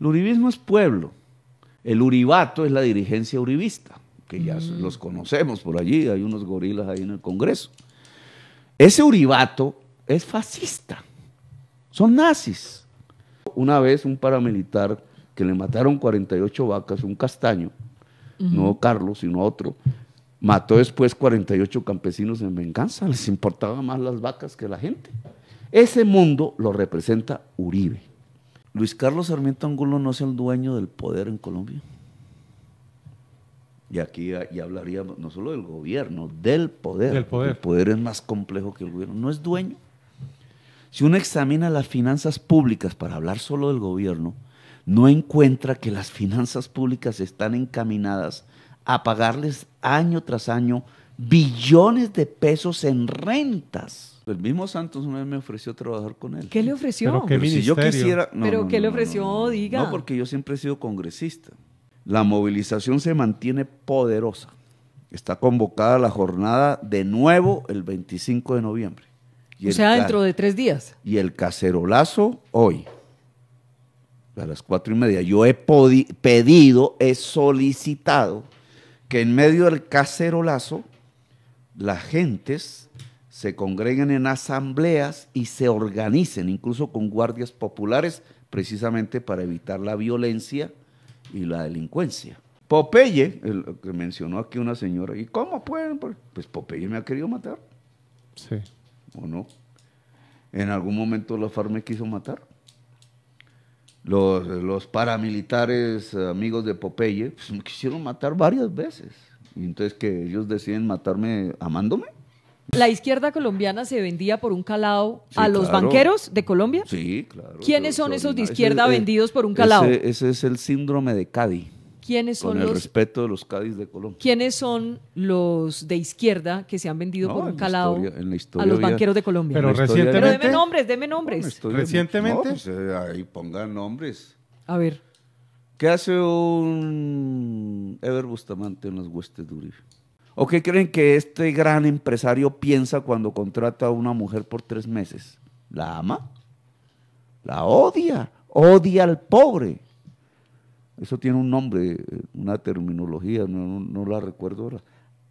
El uribismo es pueblo. El uribato es la dirigencia uribista, que ya los conocemos por allí, hay unos gorilas ahí en el Congreso. Ese uribato es fascista, son nazis. Una vez un paramilitar que le mataron 48 vacas, un castaño, no Carlos, sino otro, mató después 48 campesinos en venganza, les importaba más las vacas que la gente. Ese mundo lo representa Uribe. Luis Carlos Sarmiento Angulo no es el dueño del poder en Colombia. Y aquí ya hablaríamos no solo del gobierno, del poder. Del poder. El poder es más complejo que el gobierno. No es dueño. Si uno examina las finanzas públicas para hablar solo del gobierno, no encuentra que las finanzas públicas están encaminadas a pagarles año tras año billones de pesos en rentas. El mismo Santos una vez me ofreció trabajar con él. ¿Qué le ofreció? ¿Pero qué ministerio? Si yo quisiera, no, ¿pero no, qué no, le ofreció? No, no, no. Diga. No, porque yo siempre he sido congresista. La movilización se mantiene poderosa. Está convocada la jornada de nuevo el 25 de noviembre. Y o sea, dentro de 3 días. Y el cacerolazo hoy, a las 4:30. Yo he pedido, he solicitado que en medio del cacerolazo las gentes se congreguen en asambleas y se organicen, incluso con guardias populares, precisamente para evitar la violencia y la delincuencia. Popeye, el que mencionó aquí una señora, ¿y cómo pueden? Pues Popeye me ha querido matar. Sí. ¿O no? En algún momento la FARC me quiso matar. Los paramilitares amigos de Popeye pues, me quisieron matar varias veces. Y entonces que ellos deciden matarme amándome. ¿La izquierda colombiana se vendía por un calado a los banqueros de Colombia? Sí, claro. ¿Quiénes son esos de izquierda vendidos por un calado? Ese es el síndrome de Cádiz. ¿Quiénes son los...? Con el respeto de los Cádiz de Colombia. ¿Quiénes son los de izquierda que se han vendido por un calado a los banqueros de Colombia? Pero recientemente... Pero deme nombres, deme nombres. ¿Recientemente? Ahí pongan nombres. A ver. ¿Qué hace un Ever Bustamante en las huestes de Uribe? ¿O qué creen que este gran empresario piensa cuando contrata a una mujer por 3 meses? ¿La ama? ¿La odia? Odia al pobre. Eso tiene un nombre, una terminología, no la recuerdo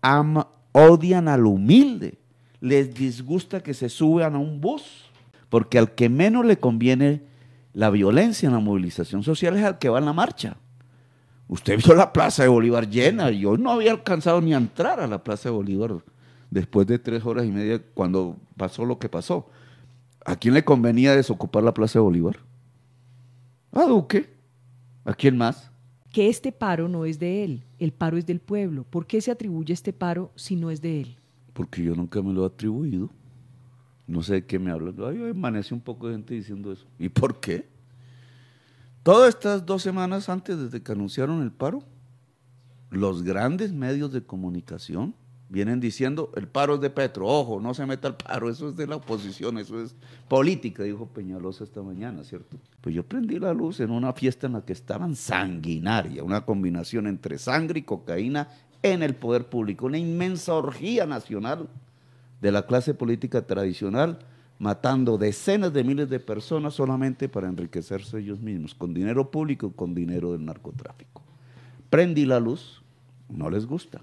ahora. Odian al humilde. Les disgusta que se suban a un bus. Porque al que menos le conviene la violencia en la movilización social es al que va en la marcha. Usted vio la Plaza de Bolívar llena, yo no había alcanzado ni a entrar a la Plaza de Bolívar después de 3 horas y media cuando pasó lo que pasó. ¿A quién le convenía desocupar la Plaza de Bolívar? A Duque. ¿A quién más? Que este paro no es de él, el paro es del pueblo. ¿Por qué se atribuye este paro si no es de él? Porque yo nunca me lo he atribuido. No sé de qué me hablan. Ay, amanece un poco de gente diciendo eso. ¿Y por qué? Todas estas 2 semanas antes desde que anunciaron el paro, los grandes medios de comunicación vienen diciendo el paro es de Petro, ojo, no se meta al paro, eso es de la oposición, eso es política, dijo Peñalosa esta mañana, ¿cierto? Pues yo prendí la luz en una fiesta en la que estaban sanguinaria, una combinación entre sangre y cocaína en el poder público, una inmensa orgía nacional de la clase política tradicional, matando decenas de miles de personas solamente para enriquecerse ellos mismos, con dinero público, con dinero del narcotráfico. Prendí la luz, no les gusta.